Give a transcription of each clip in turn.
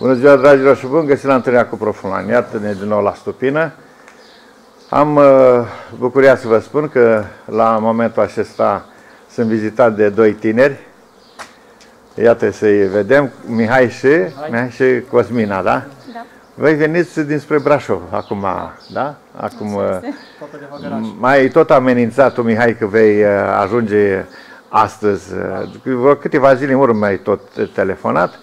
Bună ziua, dragi Roșubân, găsit la întâlnirea cu Profunan. Iată-ne din nou la stupină. Am bucuria să vă spun că la momentul acesta sunt vizitat de doi tineri. Iată să-i vedem, Mihai și Cosmina, da? Da. Voi veniți dinspre Brașov acum, da? Acum mai tot amenințat-o, Mihai, că vei ajunge astăzi. Vreo câteva zile în urmă mai tot telefonat.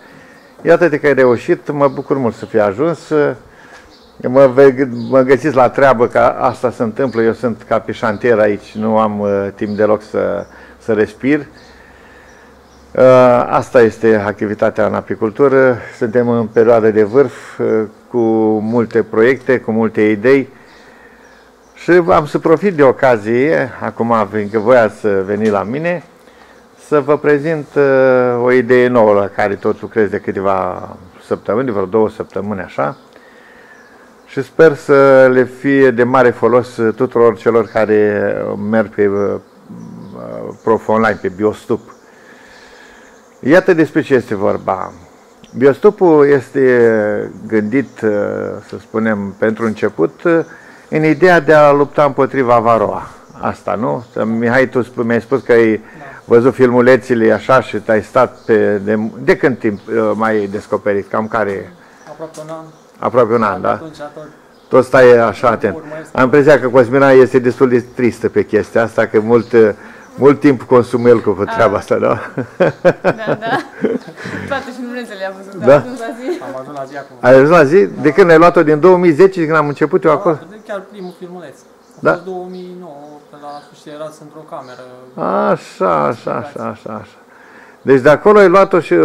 Iată-te că ai reușit, mă bucur mult să fii ajuns. Mă găsiți la treabă, că asta se întâmplă. Eu sunt ca pe șantier aici, nu am timp deloc să respir. Asta este activitatea în apicultură. Suntem în perioadă de vârf, cu multe proiecte, cu multe idei. Și am să profit de ocazie, acum, fiindcă voi ați venit la mine, să vă prezint o idee nouă la care tot lucrez de câteva săptămâni, de vreo 2 săptămâni, așa. Și sper să le fie de mare folos tuturor celor care merg pe ProfOnline, pe biostup. Iată despre ce este vorba. Biostupul este gândit, să spunem, pentru început, în ideea de a lupta împotriva Varroa. Asta, nu? Mihai, tu mi-ai spus că ai văzut filmulețile așa și te-ai stat pe... De cât timp mai ai descoperit? Cam care? Aproape un an. Aproape un an, da? Tot stai așa atent. Am impresia că Cosmina este destul de tristă pe chestia asta, că mult timp consumă el cu treaba asta, da? Da. Toate filmulețele am văzut, dar ajuns la zi. Am ajuns la zi acum. Ai ajuns la zi? De când ai luat-o? Din 2010, când am început eu acolo? Chiar primul filmuleț. A fost 2009, la sfârșit erați într-o cameră. Așa. Deci de acolo ai luat-o și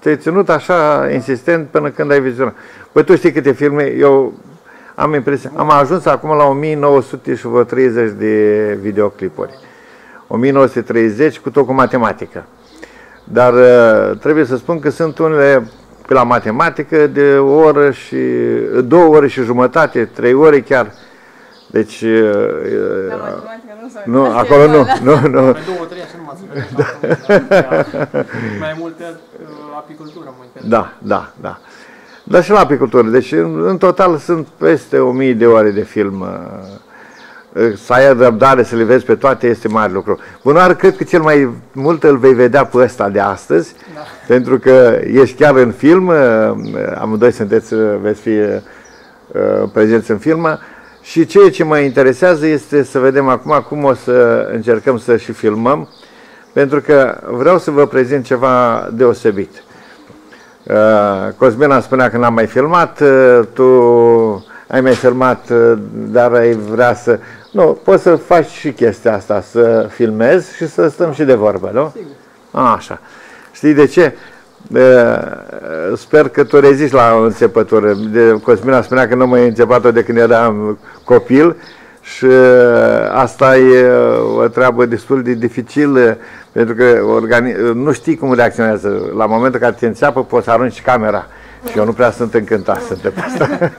te-ai ținut așa insistent până când ai vizionat. Păi tu știi câte filme, eu am impresia, am ajuns acum la 1930 de videoclipuri. 1930 cu tot cu matematică. Dar trebuie să spun că sunt unele pe la matematică de o oră și 2 ore și jumătate, 3 ore chiar. Deci nu, acolo nu. Mai multe apicultură. Da. Dar și la apicultură. Deci în total sunt peste 1000 de ore de film. Să ai răbdare să le vezi pe toate este mare lucru. Bunar, cred că cel mai mult îl vei vedea pe ăsta de astăzi, da. Pentru că ești chiar în film, amândoi sunteți, veți fi prezenți în film. Și ceea ce mă interesează este să vedem acum cum o să încercăm să și filmăm, pentru că vreau să vă prezint ceva deosebit. Cosmina spunea că n-am mai filmat, tu ai mai filmat, dar ai vrea să... Nu, poți să faci și chestia asta, să filmezi și să stăm și de vorbă, nu? Sigur. Așa. Știi de ce? Sper că tu reziști la o înțepătură. Cosmina spunea că nu m-ai înțepat-o de când eram copil și asta e o treabă destul de dificilă, pentru că nu știi cum reacționează. La momentul care te înțeapă poți să arunci camera și eu nu prea sunt încântat să întreb asta.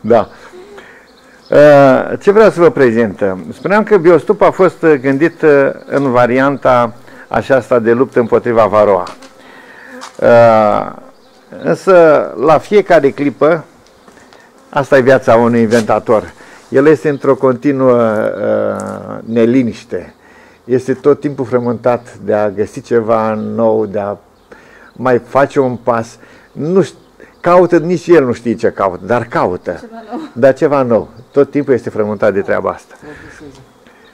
Da. Ce vreau să vă prezint? Spuneam că biostup a fost gândit în varianta aceasta de luptă împotriva Varroa. Însă la fiecare clipă, asta e viața unui inventator, el este într-o continuă neliniște, este tot timpul frământat de a găsi ceva nou, de a mai face un pas, nu știu, caută, nici el nu știe ce caută, dar caută, ceva nou. Dar ceva nou, tot timpul este frământat de treaba asta.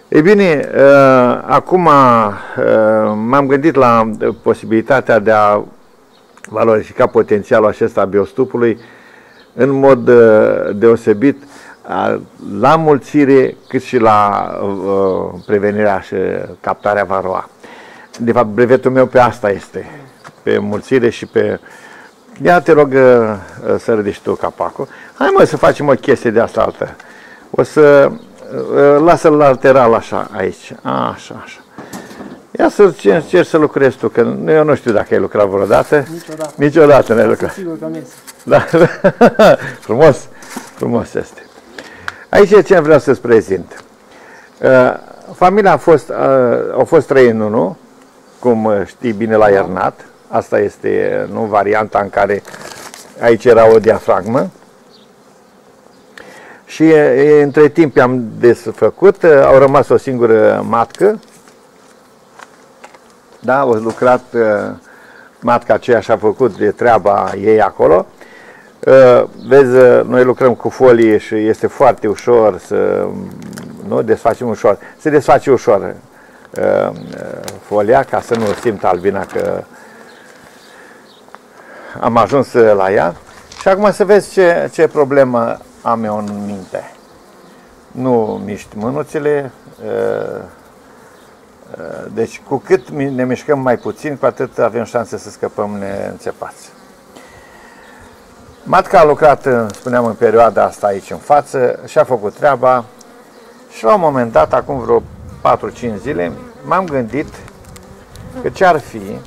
Ei bine, acum m-am gândit la posibilitatea de a valorifica potențialul acesta a biostupului în mod deosebit la mulțire cât și la prevenirea și captarea Varroa. De fapt, brevetul meu pe asta este, pe mulțire și pe... Ia te rog să ridici tu capacul. Hai mă să facem o chestie de asta altă. O să... Lasă-l lateral așa, aici. Așa. Ia să încerci să lucrezi tu, că eu nu știu dacă ai lucrat vreodată. Niciodată n-ai lucrat. Sigur că am ies. Da. Frumos este. Aici e ce vreau să-ți prezint. Familia a fost 3 în 1, cum știi bine la Iernat. Asta este, nu, varianta în care aici era o diafragmă. Și între timp i-am desfăcut, au rămas o singură matcă. Da, au lucrat, matca aceea și-a făcut de treaba ei acolo. Vezi, noi lucrăm cu folie și este foarte ușor să, nu, desfacem ușor. Se desface ușor folia ca să nu simt albina că am ajuns la ea. Și acum să vezi ce problemă am eu în minte. Nu miști mânuțele, deci cu cât ne mișcăm mai puțin, cu atât avem șanse să scăpăm neînțepați. Matca a lucrat, spuneam, în perioada asta aici în față și a făcut treaba și la un moment dat, acum vreo 4-5 zile, m-am gândit că ce-ar fi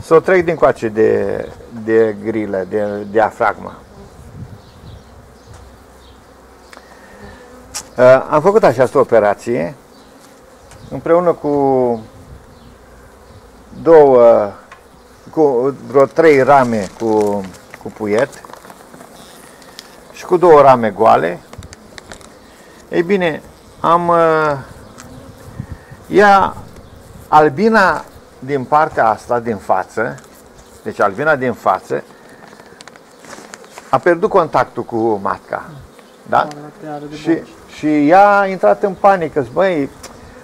să o trec din coace de grilă, de diafragmă. Am făcut această operație împreună cu vreo 3 rame cu puiet și cu 2 rame goale. Ei bine, albina din partea asta, din față, deci albina din față, a pierdut contactul cu matca. Da? Și ea a intrat în panică, zic, băi,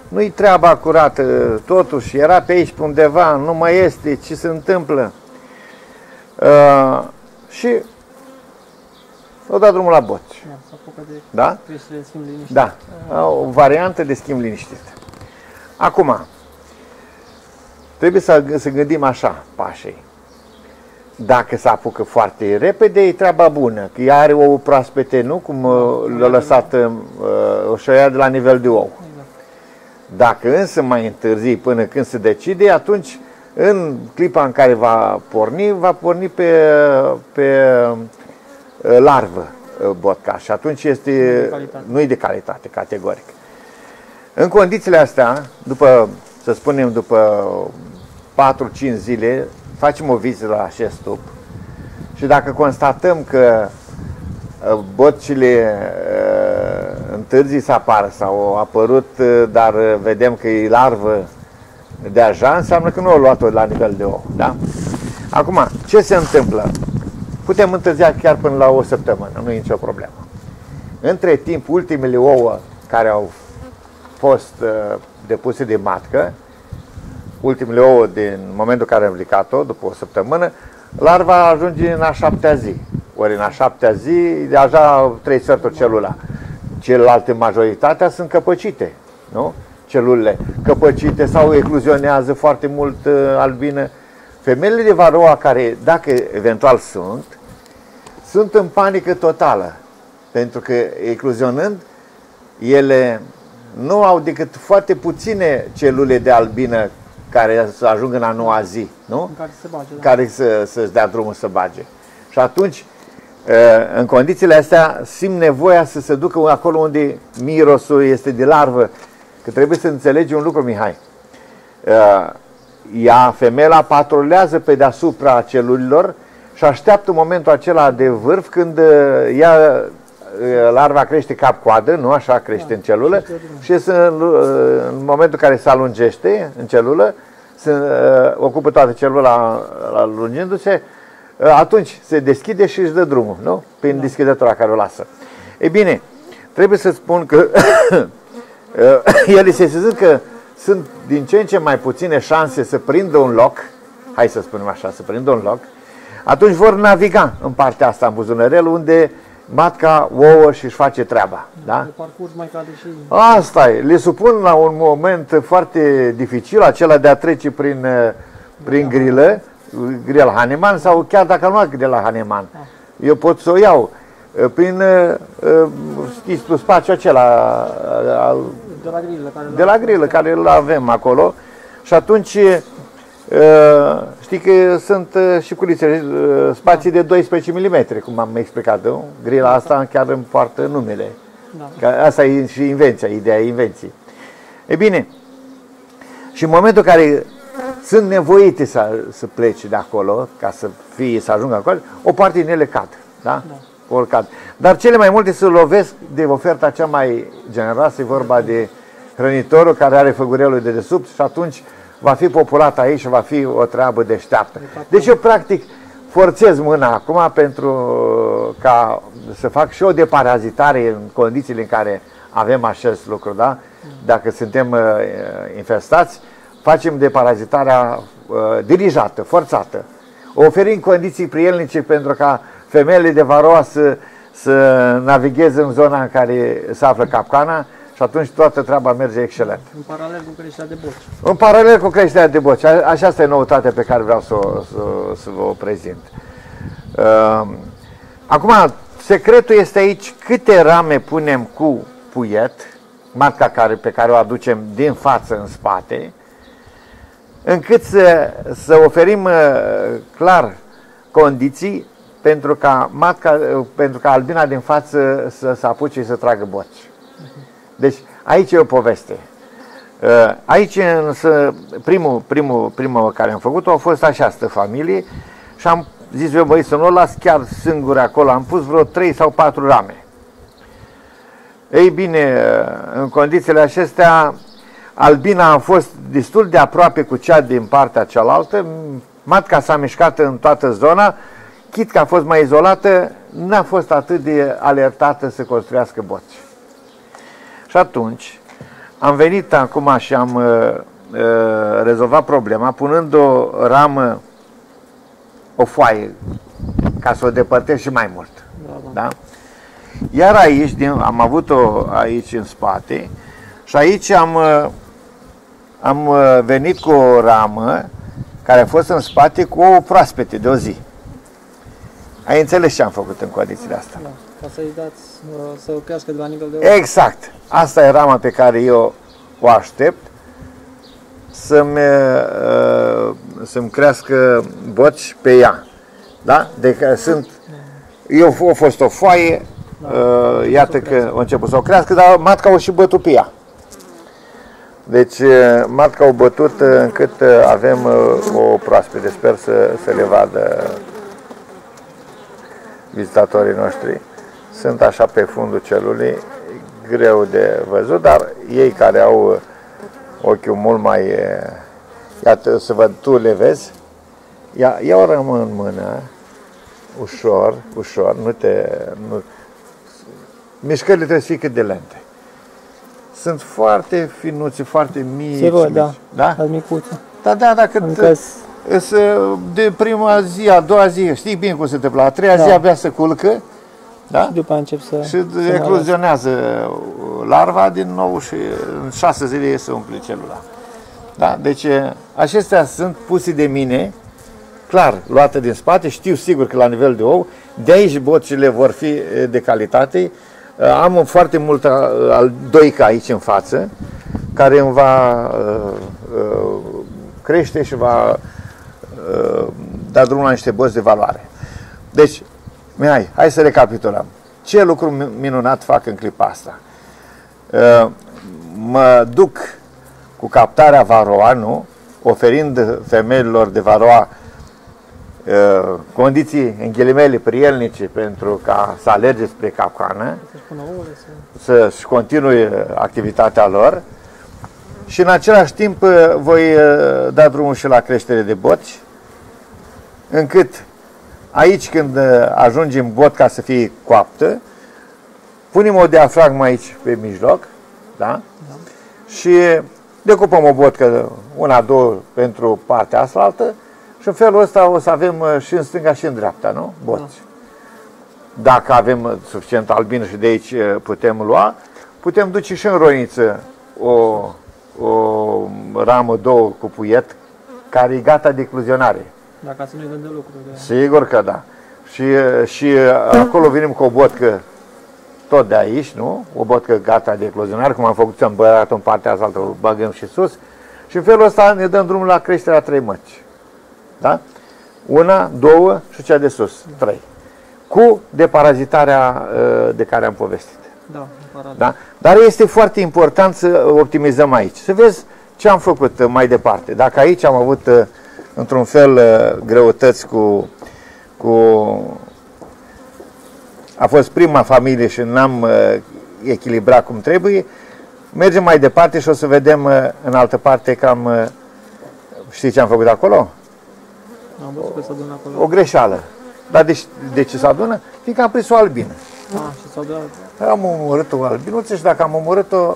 nu-i treaba curată, totuși, era pe aici, pe undeva, nu mai este, ce se întâmplă? Și au dat drumul la boci. Da? Da, o variantă de schimb liniștit. Acum, trebuie să gândim așa, pașii. Dacă se apucă foarte repede, e treaba bună, că ea are ouă proaspete, nu? Cum l-a lăsat o șoia de la nivel de ou. Dacă însă mai întârzi până când se decide, atunci în clipa în care va porni pe larvă botca și atunci nu-i de calitate, categoric. În condițiile astea, să spunem după 4-5 zile, facem o vizită la acest stup și dacă constatăm că botcile întârzi să apară sau au apărut, dar vedem că e larvă deja, înseamnă că nu au luat-o la nivel de ou. Da? Acum, ce se întâmplă? Putem întârzia chiar până la o săptămână, nu e nicio problemă. Între timp, ultimele ouă care au fost depuse de matcă, ultimele ouă din momentul în care am ridicat-o, după o săptămână, larva ajunge în a 7-a zi. Ori în a 7-a zi, deja 3/4 celula. Celelalte, majoritatea, sunt căpăcite, nu? Celulele căpăcite sau ecluzionează foarte mult albină. Femeile de Varroa, care, dacă eventual sunt în panică totală, pentru că ecluzionând, ele nu au decât foarte puține celule de albină care să ajungă în a 9-a zi, nu? Care se bage, da. Care să-și dea drumul să bage. Și atunci, în condițiile astea, simt nevoia să se ducă acolo unde mirosul este de larvă. Că trebuie să înțelegi un lucru, Mihai. Femeia patrulează pe deasupra celulilor și așteaptă momentul acela de vârf când larva crește cap-coadă, nu așa crește, da, în celulă, și în momentul în care se alungește în celulă, ocupă toată celula alungindu-se, atunci se deschide și își dă drumul, nu? Prin, da, deschidătura care o lasă. Ei bine, trebuie să spun că ele se zic că sunt din ce în ce mai puține șanse să prindă un loc, hai să spunem așa, să prindă un loc, atunci vor naviga în partea asta, în buzunărel, unde matca ouă și își face treaba. Da? Parcurs mai cade și... Asta e. Le supun la un moment foarte dificil, acela de a trece prin grilă, gril Hahnemann, sau chiar dacă nu am luat gril Hahnemann, da, eu pot să o iau prin spațiul acela de la grilă care îl avem acolo și atunci știi că sunt și culițe, spații de 12 mm, cum am explicat, nu? Grila asta chiar îmi poartă numele. Da. Asta e și ideea invenției. E bine, și în momentul în care sunt nevoite să plece de acolo, ca să ajungă acolo, o parte din ele cad. Da? Da. Dar cele mai multe se lovesc de oferta cea mai generoasă, e vorba de hrănitorul care are făgurelul de desubt și atunci va fi populat aici și va fi o treabă deșteaptă. Deci eu practic forțez mâna acum pentru ca să fac și o deparazitare în condițiile în care avem acest lucru, da? Dacă suntem infestați, facem deparazitarea dirijată, forțată. Oferim condiții prielnice pentru ca femeile de Varroa să navigheze în zona în care se află capcana și atunci toată treaba merge excelent. În paralel cu creșterea de boci. În paralel cu creșterea de boci. Așa este noutatea pe care vreau să vă prezint. Acum, secretul este aici câte rame punem cu puiet, matca pe care o aducem din față în spate, încât să oferim clar condiții pentru ca albina din față să apuce și să tragă boci. Deci aici e o poveste. Aici însă prima care am făcut-o a fost această familie și am zis eu, băi, să nu o las chiar singur acolo, am pus vreo 3 sau 4 rame. Ei bine, în condițiile acestea albina a fost destul de aproape cu cea din partea cealaltă, matca s-a mișcat în toată zona, chit că a fost mai izolată, n-a fost atât de alertată să construiască boci. Și atunci am venit acum și am rezolvat problema punând o ramă, o foaie, ca să o depărtez și mai mult. Da, da. Da? Iar aici, am avut-o aici în spate și aici am venit cu o ramă care a fost în spate cu o proaspete de o zi. Ai înțeles ce am făcut în condițiile astea? Da, ca să-i dați, să crească de la nivel de ori. Exact! Asta e rama pe care eu o aștept să-mi crească boci pe ea. Da? Deci sunt... Eu a fost o foaie, da, iată că a început să o crească, dar matca o și bătut pe ea. Deci matca o bătut încât avem o proaspete. Sper să le vadă vizitatorii noștri. Sunt așa pe fundul celulei, greu de văzut, dar ei care au ochiul mult mai... Iată, să văd, tu le vezi? Ia o ramă în mână, ușor, ușor, mișcările trebuie să fie cât de lente. Sunt foarte finuțe, foarte mici. Se văd, da, da? Micuțe. Da, da, da, cât... De prima zi, a doua zi, știi bine cum se întâmplă, a treia zi abia se culcă, da? Și după încep să ecluzionează larva din nou și în 6 zile iese umple celula. Da? Deci acestea sunt puse de mine, clar, luate din spate, știu sigur că la nivel de ou, de aici bocile vor fi de calitate. Am foarte mult aldoica aici în față, care îmi va crește și va da drumul la niște boți de valoare. Deci, Mihai, hai să recapitulăm. Ce lucru minunat fac în clipa asta? Mă duc cu captarea Varroa, nu? Oferind femeilor de Varroa condiții, în ghilimele, prielnice pentru ca să alerge spre capcană, să-și continue activitatea lor și în același timp voi da drumul și la creștere de boci, încât aici când ajunge în bot ca să fie coaptă, punem o diafragmă aici pe mijloc, da? Da. Și decupăm o botcă, una, două pentru partea asta și în felul ăsta o să avem și în stânga și în dreapta, nu? Boci. Da. Dacă avem suficient albin și de aici putem lua, putem duce și în roniță o ramă, două cu puiet, care e gata de ecluzionare. Dacă să nu-i dăm de lucru. Sigur că da. Și acolo venim cu o botcă tot de aici, nu? O botcă gata de ecluzionare, cum am făcut, am băgat-o în partea asta, o bagăm și sus. Și în felul ăsta ne dăm drumul la creșterea 3 măci. Da? Una, două și cea de sus, 3. Cu deparazitarea de care am povestit. Da, da? Dar este foarte important să optimizăm aici. Să vezi Ce am făcut mai departe? Dacă aici am avut într-un fel greutăți A fost prima familie și n-am echilibrat cum trebuie, mergem mai departe și o să vedem în altă parte cam... Știi ce am făcut acolo? Am văzut că se adună acolo. O greșeală. Dar de ce se adună? Fiindcă am prins o albină. Am omorât o albinuță și dacă am omorât-o,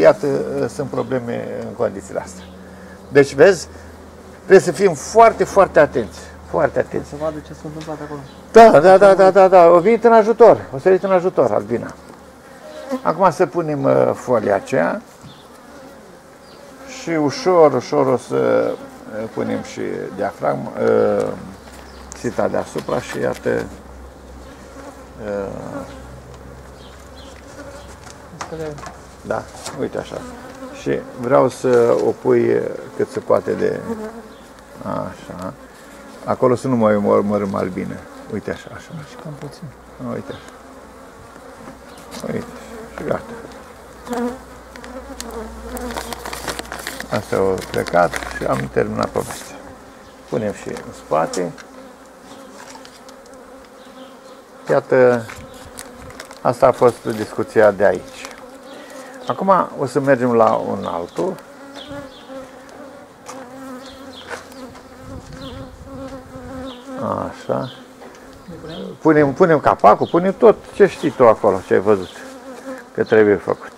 iată, sunt probleme în condițiile astea. Deci, vezi, trebuie să fim foarte, foarte atenți. Foarte atenți. Să vadă ce s-a întâmplat acolo. Da. O venit în ajutor. O sărit în ajutor, albina. Acum să punem folia aceea. Și ușor, ușor o să punem și diafragma, țita deasupra și iată. Da, uite așa. Și vreau să o pui cât se poate de... Așa. Acolo să nu mai omorâm albine. Uite așa, așa. Și cam puțin. Uite așa. Uite și gata. Asta au plecat și am terminat povestea. Punem și în spate. Iată, asta a fost discuția de aici. Acum o să mergem la un altul. Așa. Punem capacul, punem tot ce știi tu acolo, ce ai văzut că trebuie făcut.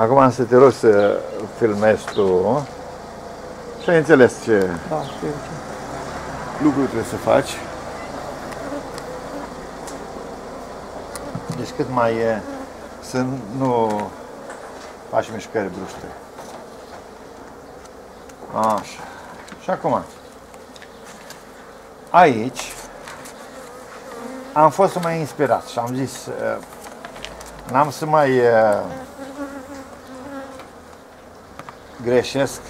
Acum am să te rog să filmezi tu și ai înțeles ce lucru trebuie să faci. Deci cât mai e să nu faci mișcări bruște. Așa. Și acum, aici am fost mai inspirat și am zis, n-am să mai... greșesc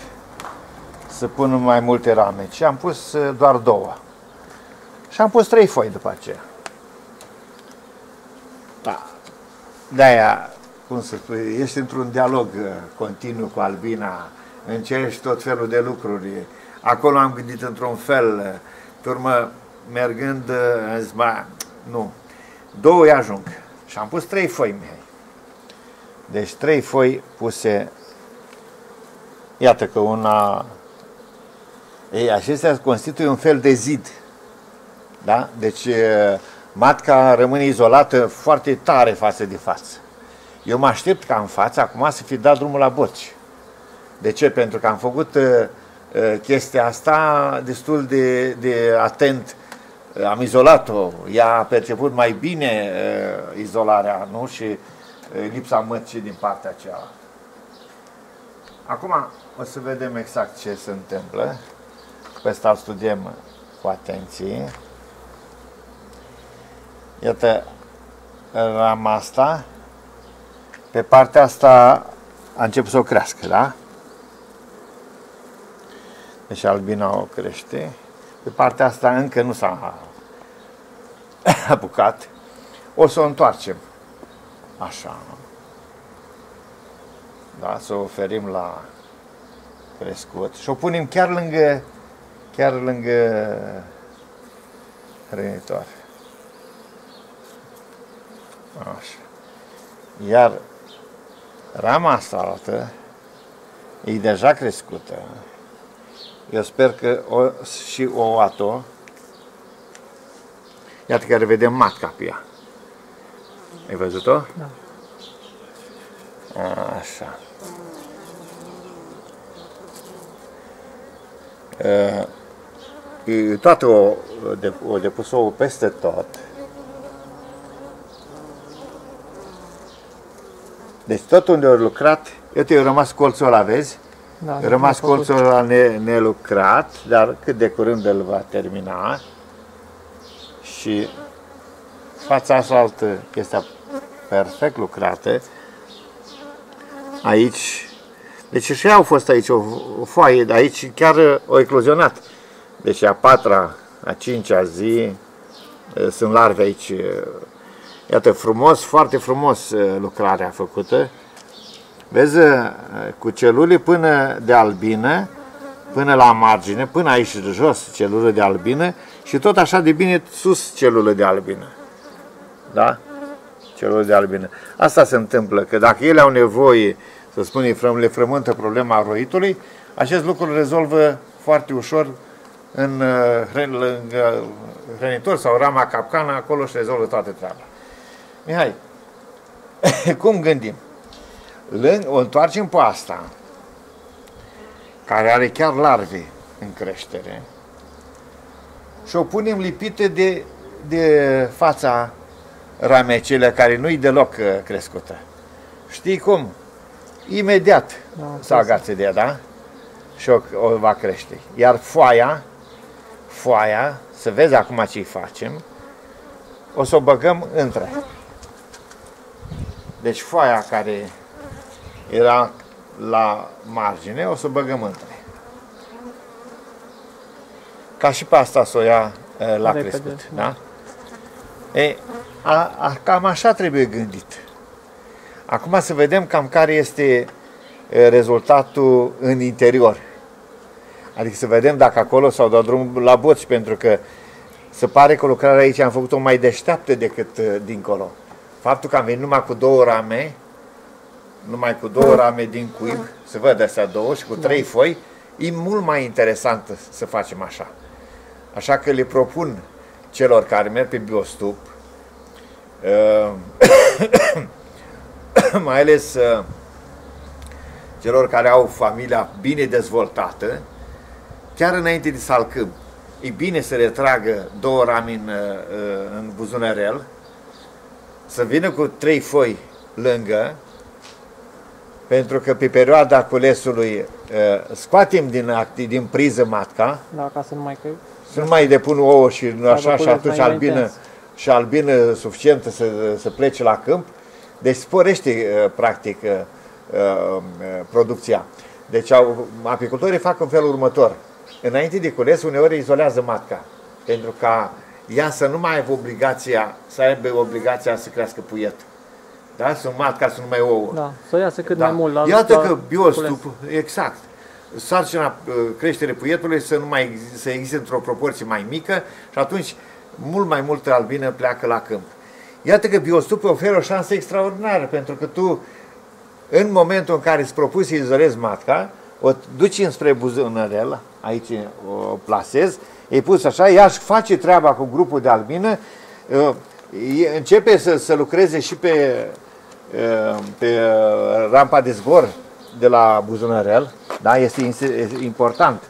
să pun mai multe rame, și am pus doar 2 și am pus 3 foi după aceea. Da. De-aia, cum să spui, ești într-un dialog continuu cu albina, încerci tot felul de lucruri. Acolo am gândit într-un fel, pe urmă, mergând, am zis, nu, 2 i-ajung și am pus 3 foi, Mihai. Deci 3 foi puse. Iată că una... Ei, acestea constituie un fel de zid. Da? Deci matca rămâne izolată foarte tare față de față. Eu mă aștept ca în față acum să fi dat drumul la boci. De ce? Pentru că am făcut chestia asta destul de atent. Am izolat-o. Ea a perceput mai bine izolarea, nu? Și lipsa măcii din partea aceea. Acum o să vedem exact ce se întâmplă. Pe asta îl studiem cu atenție. Iată rama asta. Pe partea asta a început să o crească, da? Deci albina o crește. Pe partea asta încă nu s-a apucat. O să o întoarcem. Așa. Da, să o oferim la crescut și o punem chiar lângă hrănitor. Așa. Iar rama asta altă e deja crescută. Eu sper că și ouatul. Iată că revedem matca pe ea. Ai văzut-o? Da. Așa. Toată o depus ouă peste tot. Deci tot unde au lucrat, iată, eu rămas colțul ăla, vezi? Da, rămas colțul ăla nelucrat, dar cât de curând îl va termina. Și fața asta altă, chestia perfect lucrate. Aici, deci și au fost aici o foaie, aici chiar o ecluzionat. Deci a patra, a cincea zi sunt larve aici. Iată, frumos, foarte frumos lucrarea făcută. Vezi, cu celule până de albină, până la margine, până aici de jos celulă de albină și tot așa de bine sus celulă de albină. Da? Celulă de albină. Asta se întâmplă, că dacă ele au nevoie, să spunem, le frământă problema roitului, acest lucru îl rezolvă foarte ușor în hrănitor sau rama capcană, acolo își rezolvă toată treaba. Mihai, cum gândim? O întoarcem pe asta, care are chiar larve în creștere, și o punem lipită de fața ramei cele care nu-i deloc crescută. Știi cum? Imediat se agață de ea, da? Și o va crește. Iar foaia, să vezi acum ce-i facem, o să o băgăm între. Deci foaia care era la margine, o să o băgăm între. Ca și pe asta să o ia la crescut. Da? Ei, cam așa trebuie gândit. Acum să vedem cam care este rezultatul în interior. Adică să vedem dacă acolo s-au dat drum la boți, pentru că se pare că lucrarea aici am făcut-o mai deșteaptă decât dincolo. Faptul că am venit numai cu două rame, din cuib, se văd astea două și cu trei foi, e mult mai interesant să facem așa. Așa că le propun celor care merg pe biostup, mai ales celor care au familia bine dezvoltată, chiar înainte de salcâm, e bine să retragă două rami în buzunărel, să vină cu trei foi lângă, pentru că pe perioada culesului scoatem din priză matca, da, ca să nu mai depun ouă și așa, și atunci albină suficientă să plece la câmp. Deci sporește, practic, producția. Deci apicultorii fac în felul următor. Înainte de cules, uneori izolează matca, pentru ca ea să nu mai aibă obligația să crească puiet. Da? Sunt matca, sunt numai ouă. Da, să o iasă cât mai mult. Iată că biostupul, exact, sarcina creștere puietului să existe într-o proporție mai mică și atunci mult mai multă albină pleacă la câmp. Iată că biostupul oferă o șansă extraordinară, pentru că tu, în momentul în care îți propui să izolezi matca, o duci înspre buzunărel, aici o plasezi, e pus așa, ea își face treaba cu grupul de albină, începe să lucreze și pe rampa de zbor de la buzunărel, da? Este important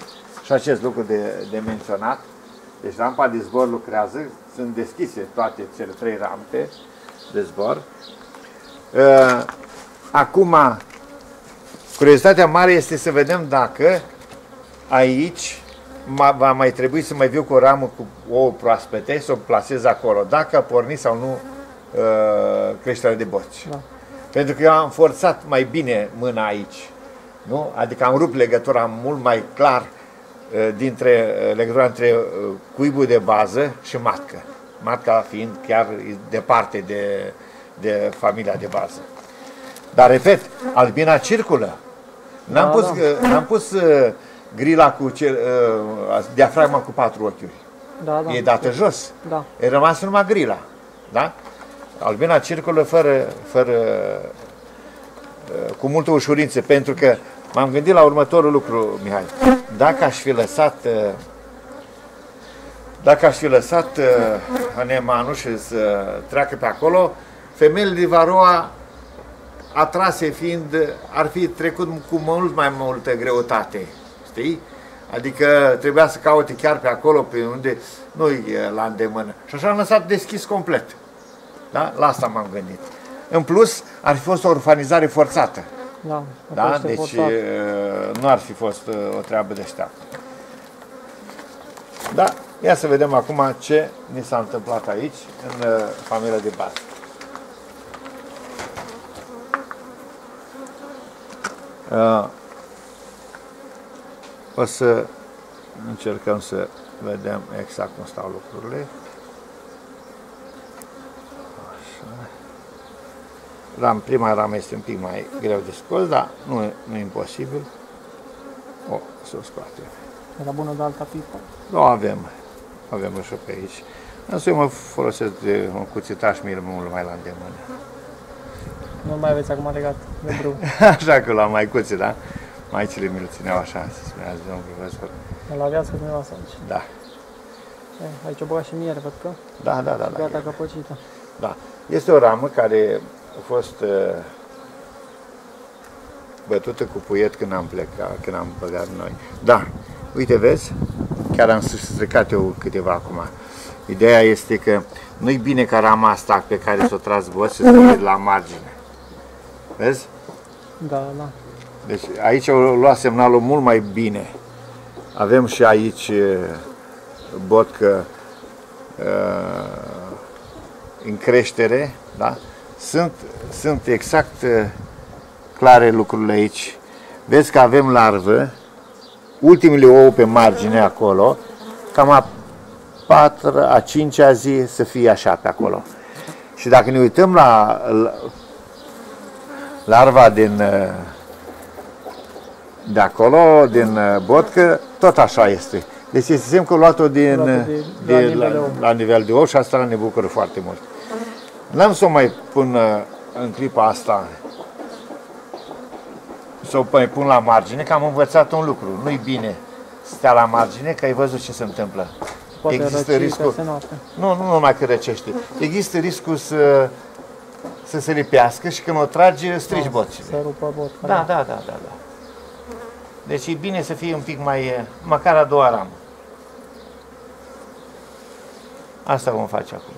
și acest lucru de menționat. Deci rampa de zbor lucrează, sunt deschise toate cele trei rampe de zbor. Acum, curiozitatea mare este să vedem dacă aici va mai trebui să mai viu cu o ramă cu ouă proaspete, să o plasez acolo, dacă a pornit sau nu creșterea de boci. Da. Pentru că eu am forțat mai bine mâna aici, nu? Adică am rupt legătura mult mai clar dintre legătura între cuibul de bază și matcă. Matca fiind chiar departe de familia de bază. Dar, repet, albina circulă. N-am pus grila cu diafragma cu patru ochiuri. Da, da, e dată jos. Da. E rămas numai grila. Da? Albina circulă cu multă ușurință, pentru că m-am gândit la următorul lucru, Mihai. Dacă aș fi lăsat Hahnemann și să treacă pe acolo, femeile de Varroa, atrase fiind, ar fi trecut cu mult mai multă greutate, știi? Adică trebuia să caute chiar pe acolo, pe unde nu-i la îndemână. Și așa am lăsat deschis complet. Da? La asta m-am gândit. În plus, ar fi fost o orfanizare forțată. Da, da? Deci forțat. Nu ar fi fost o treabă deșteaptă. Da, ia să vedem acum ce ni s-a întâmplat aici, în familia de bază. O să încercăm să vedem exact cum stau lucrurile. Prima ramă este un pic mai greu de scos, dar nu e imposibil. O să o scoatem. Era bună de alta pipă? Nu avem. Avem și pe aici. Însă eu mă folosesc de un cuțitaș mult mai la îndemână. Nu mai aveți acum legat de brâu. Așa că l-am mai cuțit, da? Maicile mi-l țineau așa, se spuneați domnul profesor. Îl aveați cu dumneavoastră aici? Da. Aici o băga și miere, văd că? Da. Gata căpăcită. Da. Este o ramă care a fost bătută cu puiet când am plecat, când am băgat noi. Da, uite, vezi? Chiar am stricat eu câteva acum. Ideea este că nu-i bine ca rama asta pe care s-o tras voi să se la margine. Vezi? Da. Deci aici o lua semnalul mult mai bine. Avem și aici botcă în creștere, da? Sunt exact clare lucrurile aici. Vezi că avem larvă, ultimele ouă pe margine acolo, cam a 4-a, a 5-a zi să fie așa pe acolo. Și dacă ne uităm la, larva din de acolo, din botcă, tot așa este. Deci este simplu că luat-o la nivel de ou și asta ne bucură foarte mult. N-am să o mai pun în clipa asta, să o mai pun la margine, că am învățat un lucru. Nu-i bine să stea la margine, că ai văzut ce se întâmplă. Poate există riscul. Nu numai că răcește. Există riscul să se lipească și când o tragi, strici botcile. Să rupă botca. Da. Deci e bine să fie un pic mai, măcar a doua ramă. Asta vom face acum.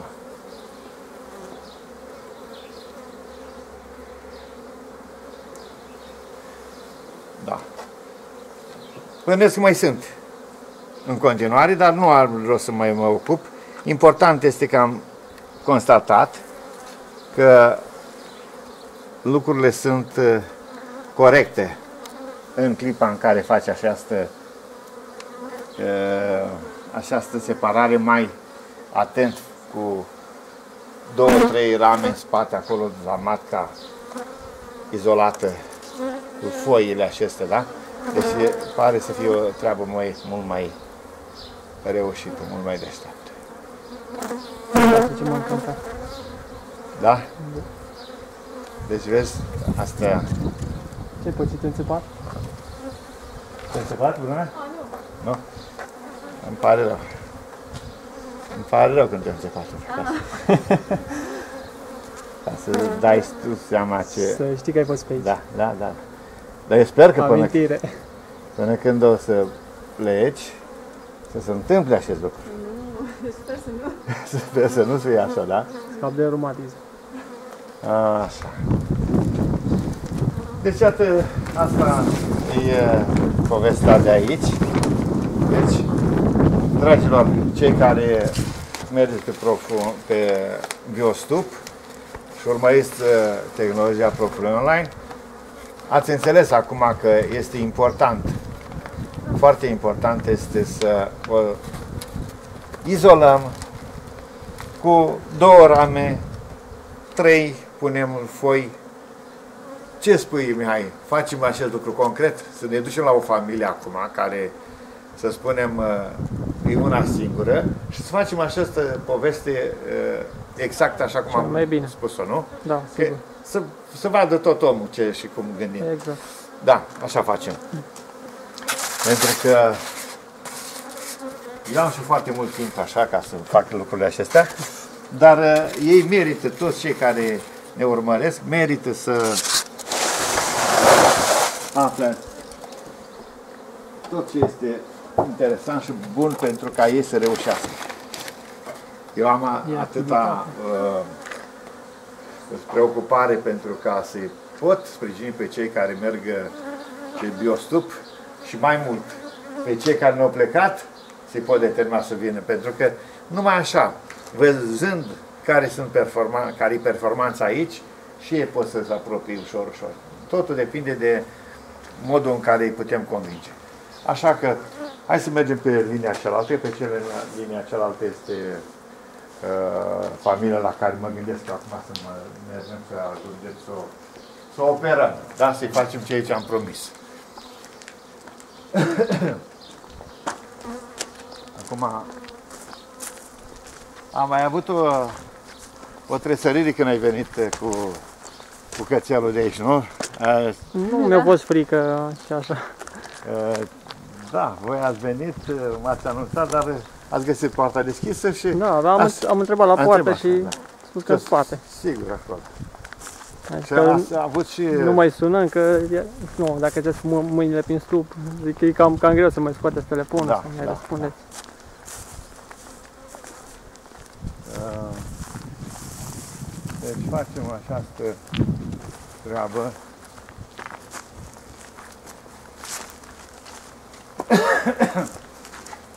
Da. Până-s mai sunt în continuare, dar nu am rost să mai mă ocup. Important este că am constatat că lucrurile sunt corecte în clipa în care faci această separare mai atent cu 2-3 rame în spate acolo la matca izolată cu foile acestea, da? Deci pare să fie o treabă mult mai reușită, mult mai deșteaptă. Da? Deci vezi, asta... Ce-ai pățit? Înțepat? Înțepat, bună? Nu. Îmi pare rău. Îmi pare rău când te-am înțepat. Ca să dai tu seama ce... Să știi că ai fost pe aici. Da. Dar eu sper că până când o să pleci, să se întâmple acest lucru. Nu, sper să nu. Sper să nu fie așa, da? Scap de reumatism. Așa. Deci, asta e povestea de aici. Deci, dragilor, cei care mergeți pe Biostup și urmăriți tehnologia ProfOnline, ați înțeles acum că este important, foarte important este să o izolăm cu 2 rame, 3 punem foi. Ce spui, Mihai? Facem acest lucru concret? Să ne ducem la o familie acum, care, să spunem, e una singură și să facem această poveste exact așa cum am spus-o, nu? Da, sigur. Să vadă tot omul ce și cum gândim. Exact. Da, așa facem. Pentru că eu am și foarte mult timp așa ca să fac lucrurile acestea, dar ei merită, toți cei care ne urmăresc, merită să află tot ce este interesant și bun pentru ca ei să reușească. Eu am atâta preocupare pentru ca să-i pot sprijini pe cei care merg pe Biostup și mai mult pe cei care nu au plecat să-i pot determina să vină, pentru că numai așa, văzând care e performanța aici, și ei pot să se apropie ușor, ușor. Totul depinde de modul în care îi putem convinge. Așa că hai să mergem pe linia cealaltă, linia cealaltă este familia la care mă gândesc că acum să mergem să ajungem să operăm, da? Să-i facem ceea ce am promis. Acum am mai avut o tresărire când ai venit cu cățelul de aici, nu? Nu mi-a fost frică și așa. Da, voi ați venit, m-ați anunțat, dar ați găsit poarta deschisă și... Da, dar am întrebat la poartă și spus că-s spate. Sigur, acolo. Și a avut și... Nu mai sunăm, că nu, dacă ți-ați mâinile prin stup, zic că e cam greu să mai scoateți telefonul, da, să mi-ai răspundeți. Da. Deci facem această treabă.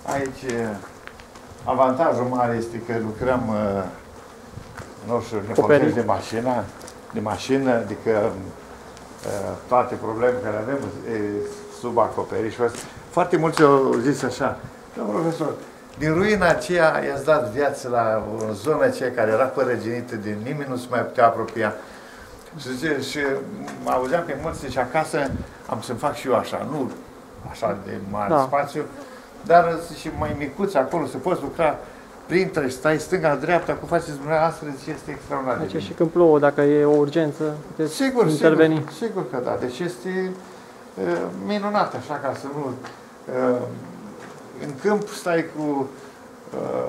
Aici avantajul mare este că lucrăm, nu știu, ne folosim de mașină, adică toate problemele care avem sub acoperiș. Foarte mulți au zis așa, domnul profesor, din ruina aceea i-ați dat viață la o zonă aceea care era părăginită de nimeni, nu se mai putea apropia. Și auzeam pe mulți, deci acasă am să-mi fac și eu așa, nu așa de mare spațiu, dar și mai micuți acolo, se poți lucra printre, stai stânga-dreapta, cum faceți dumneavoastră, deci este extraordinar. Deci și când plouă, dacă e o urgență, puteți interveni. Sigur că da, deci este minunat, așa ca să nu... În câmp stai cu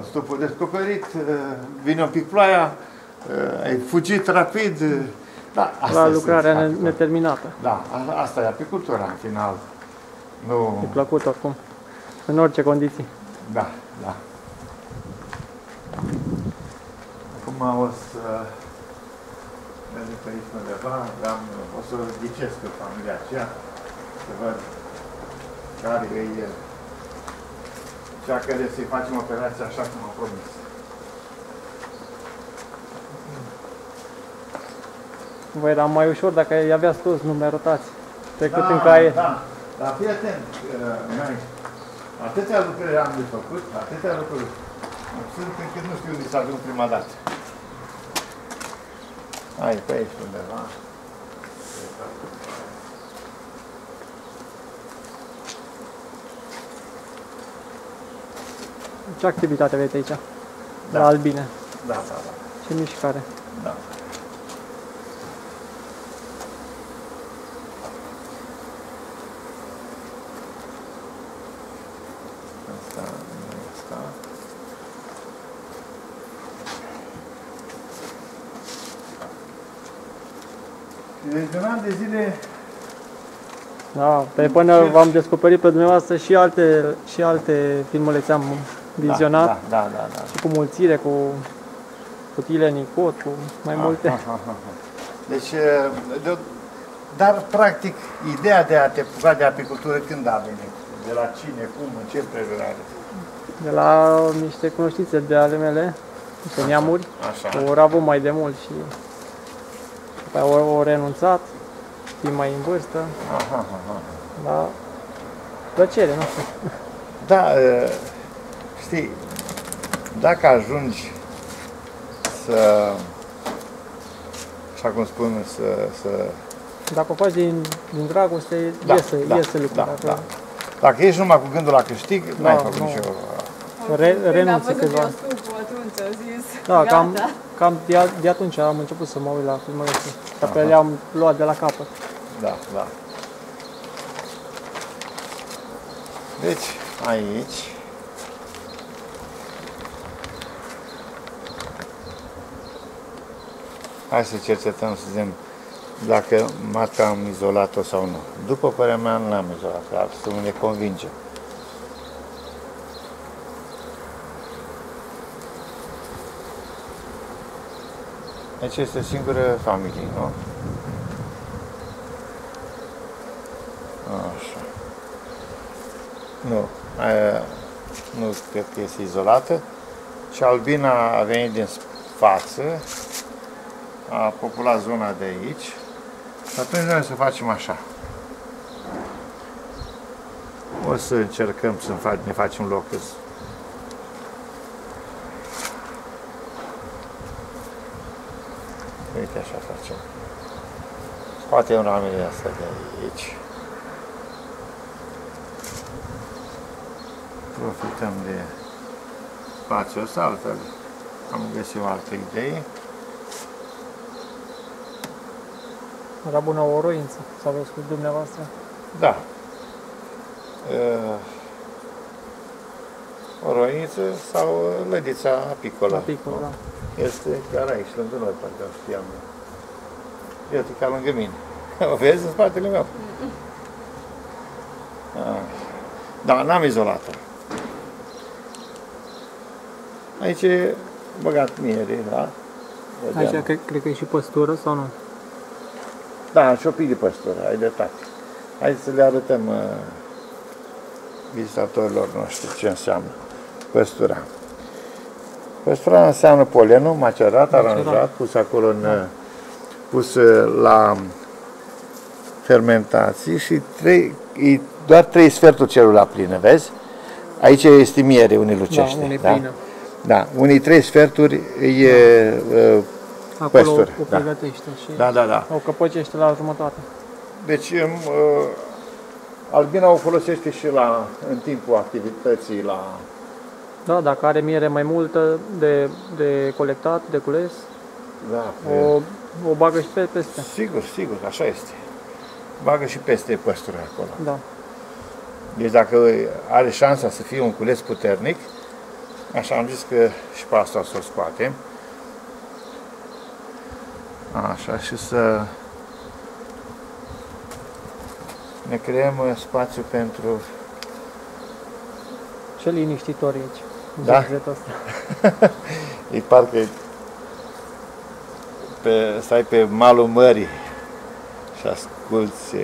stupul descoperit, vine un pic ploaia, ai fugit rapid. Da, asta la lucrarea neterminată. Da, asta e apicultura, în final. Nu... E plăcut oricum, în orice condiții. Da, da. Acum o să mergem pe aici undeva, dar o să ghicesc pe familia aceea, să văd care e cea care să-i facem operația așa cum am promis. Voi era mai ușor dacă i-aveați toți numerotați, trecut în caie. Da, dar fii atent, atâtea lucruri am de făcut, atâtea lucruri sunt încât nu știu unde s-a ajuns prima dată. Hai, pe aici undeva. Ce activitate aveți aici? Da. La albine. Da, da, da. Ce mișcare. Da. Asta, asta. Deci de un an de zile... Da, pe până v-am descoperit pe dumneavoastră și alte filmulețe am vizionat, da. Și cu mulțire, cu cutiile Nicot, cu mai multe. Deci, dar practic, ideea de a te apuca de apicultură când a venit? De la cine, cum, în ce împrejurare? De la niște cunoștințe de ale mele, niște neamuri, o ravă mai de mult și au renunțat, fiind mai în vârstă, la plăcere, nu știu. Da, știi, dacă ajungi să, așa cum spun, Dacă o faci din dragoste, iese lucrul. Da. Dacă ești numai cu gândul la câștig, n-ai făcut nicio... Renunță câteva. Am văzut eu stupul atunci, am zis, gata. Cam de atunci am început să mă uit la filmele astea. Dar pe le-am luat de la capăt. Da. Deci, aici... Hai să cercetăm, să zicem, dacă matca am izolat-o sau nu. După părerea mea, nu am izolat-o, dar să ne convingem. Deci este singură familie, nu? Așa. Nu, nu cred că este izolată. Și albina a venit din față. A populat zona de aici și atunci noi să facem așa. O să încercăm să ne facem loc. Uite, așa facem. Poate în ramele astea de aici. Profităm de spațiul ăsta, altfel am găsit o altă idee. Era bună o roință, s-a văzut dumneavoastră? Da. O roință sau lădița apicolă. Apicolă, da. Este chiar aici, lângă noi, parcă știam. Iată, ca lângă mine. O vezi în spatele meu? Da, n-am izolat-o. Aici e băgat miere, da? Aici cred că e și păstură sau nu? Da, și o pic de păstură, ai dreptate. Hai să le arătăm vizitatorilor noștri ce înseamnă păstura. Păstura înseamnă polenul macerat, aranjat, pus acolo în... Da. Pus la fermentații și doar 3 sferturi celula plină, vezi? Aici este miere, unii lucește. Da, unii da? Plină. Da, unii 3 sferturi e da. Păstură. Acolo o pregătește da. Și da, da, da. O căpăcește la jumătate. Deci albina o folosește și la, în timpul activității la... Da, dacă are miere mai multă de colectat, de cules, da, o bagă și peste. Sigur, sigur, așa este. Bagă și peste păstura acolo. Da. Deci dacă are șansa să fie un cules puternic, așa am zis că și pe asta să o scoatem. Așa și să ne creăm spațiu pentru... Ce liniștitor aici. Da? E parcă stai pe malul mării și asculți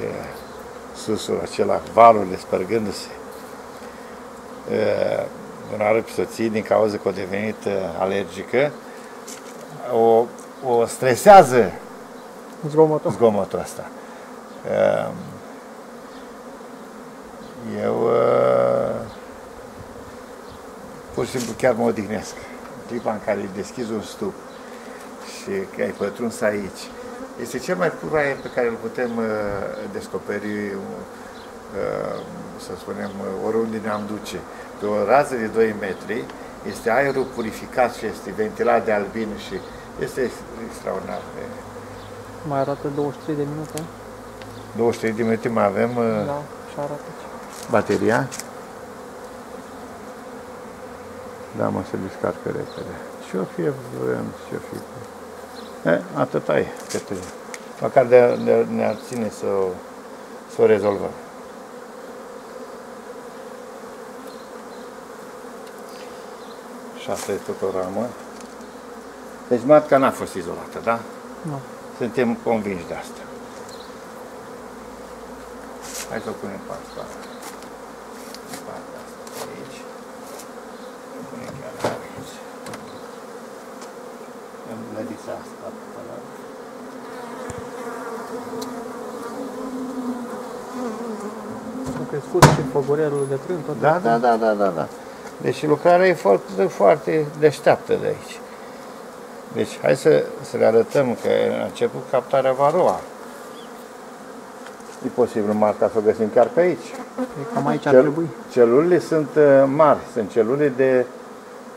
susul acela, valurile spărgându-se. În arăpsoții, din cauza că a devenit alergică, o stresează zgomotul ăsta. Eu pur și simplu chiar mă odihnesc. În clipa în care deschizi un stup și că ai pătruns aici, este cel mai pur aer pe care îl putem descoperi, să spunem, oriunde ne-am duce. Pe o rază de 2 metri este aerul purificat și este ventilat de albin și este extraordinar. Mai arată 23 de minute. 23 de minute mai avem. Da, și arată. Bateria. Da, mă, se descarcă repede. Ce-o fie vrem, ce-o fie. Atâta e, Cătălin. Măcar ne-ar ține să o rezolvăm. Și asta e tot o ramă. Deci matca n-a fost izolată, da? Nu. Suntem convinși de asta. Hai să o punem pe asta. Lădița asta pe la... S-a crescut și foborelul de prânz. Da, da, da, da, da, da. Deci lucrarea e foarte, foarte deșteaptă de aici. Deci hai să le arătăm că a început captarea Varroa. E posibil marca să o găsim chiar pe aici. Cam aici ar trebui. Celulele sunt mari, sunt celule de...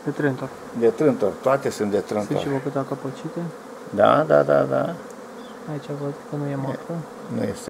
De trântor. De trântor, toate sunt de trântor. Sunt și o câte acăpăcite. Da, da, da, da. Aici văd că nu e marca. Nu este.